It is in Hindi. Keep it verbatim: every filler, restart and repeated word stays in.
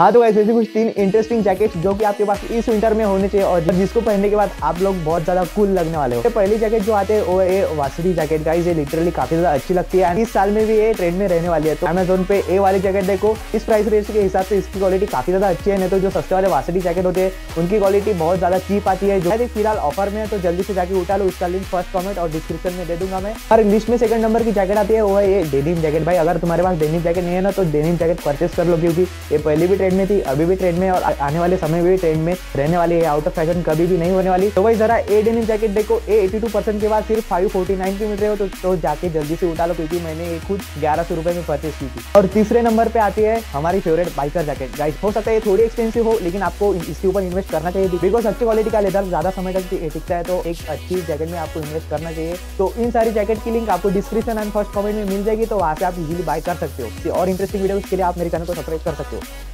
हाँ तो गाइस ऐसे कुछ तीन इंटरेस्टिंग जैकेट जो कि आपके पास इस विंटर में होने चाहिए और जिसको पहनने के बाद आप लोग बहुत ज्यादा कूल लगने वाले हो। पहली जैकेट जो आते हैं वो ये वार्सिटी जैकेट गाइस, ये लिटरली काफी ज्यादा अच्छी लगती है एंड इस साल में भी ये ट्रेंड में रहने वाली है। तो अमेजोन पे ये वाली जैकेट देखो, इस प्राइस रेंज के हिसाब से इसकी क्वालिटी काफी ज्यादा अच्छी है। नहीं तो जो सस्ते वाले वार्सिटी जैकेट होते हैं उनकी क्वालिटी बहुत ज्यादा चीप आती है। जो फिलहाल ऑफर में है तो जल्दी से जाके उठा लो, उसका लिंक फर्स्ट कमेंट और डिस्क्रिप्शन में दे दूंगा मैं। और लिस्ट में सेकंड नंबर की जैकेट आती है वो है ये डेनिम जैकेट। भाई अगर तुम्हारे पास डेनिम जैकेट नहीं है ना तो डेनिम जैकेट परचेस कर लो, क्योंकि ये पहले भी ट्रेंड में थी, अभी भी ट्रेंड में और आने वाले समय में भी ट्रेंड में रहने वाली है, आउट ऑफ फैशन कभी भी नहीं होने वाली। तो भाई जरा ए डेनिम जैकेट देखो, ए बयासी परसेंट के बाद सिर्फ पाँच सौ उनचास की मिल रही हो, तो, तो जाके जल्दी से उठा लो क्योंकि मैंने ये खुद ग्यारह सौ रुपए में परचेस की थी। और तीसरे नंबर पे आती है हमारी फेवरेट बाइकर जैकेट। गाइस हो सकता है ये थोड़ी एक्सपेंसिव हो लेकिन आपको इसके ऊपर इन्वेस्ट करना चाहिए बिकॉज अच्छी क्वालिटी का लेदर ज्यादा समय तक टिकता है, तो एक अच्छी जैकेट में आपको इन्वेस्ट करना चाहिए। तो इन सारी जैकेट की लिंक आपको डिस्क्रिप्शन एंड फर्स्ट कमेंट में मिल जाएगी, तो वहाँ से आप इजिली बाय कर सकते हो। और इंटरेस्टिंग वीडियो के लिए आप मेरे चैनल को सब्सक्राइब कर सकते हो।